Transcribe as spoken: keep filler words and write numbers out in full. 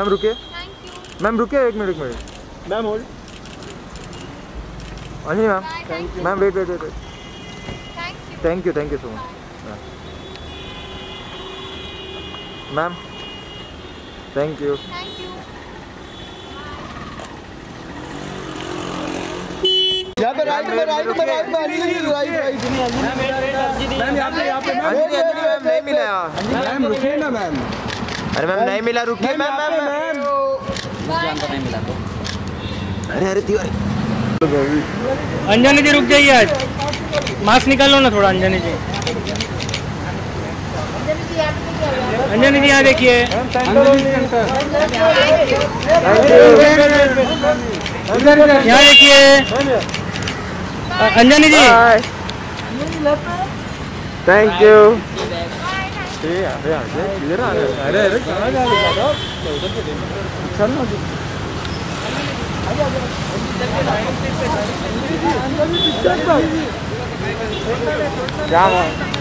ma'am रुके ma'am रुके एक मिनट एक minute ma'am hold Anjani ma'am ma'am wait wait wait wait thank you thank you so much ma'am thank you यहाँ पे right में right में राइट में अंजनी राइट राइट मैम यहाँ पे यहाँ पे अंजनी अंजनी मैम नहीं मिला मैम रुके ना मैम अरे मैम नहीं मिला रुके मैम मैम मैम नहीं मिला तो अरे अरे तिवारी अंजनी जी रुक जाइए आज मास्क निकाल लो ना थोड़ा अंजनी जी अंजनी जी यहाँ देखिए यहाँ देखिए अंजनी जी थैंक यू अरे इधर आ अरे अरे कहाँ जा रहे हो चल ना क्या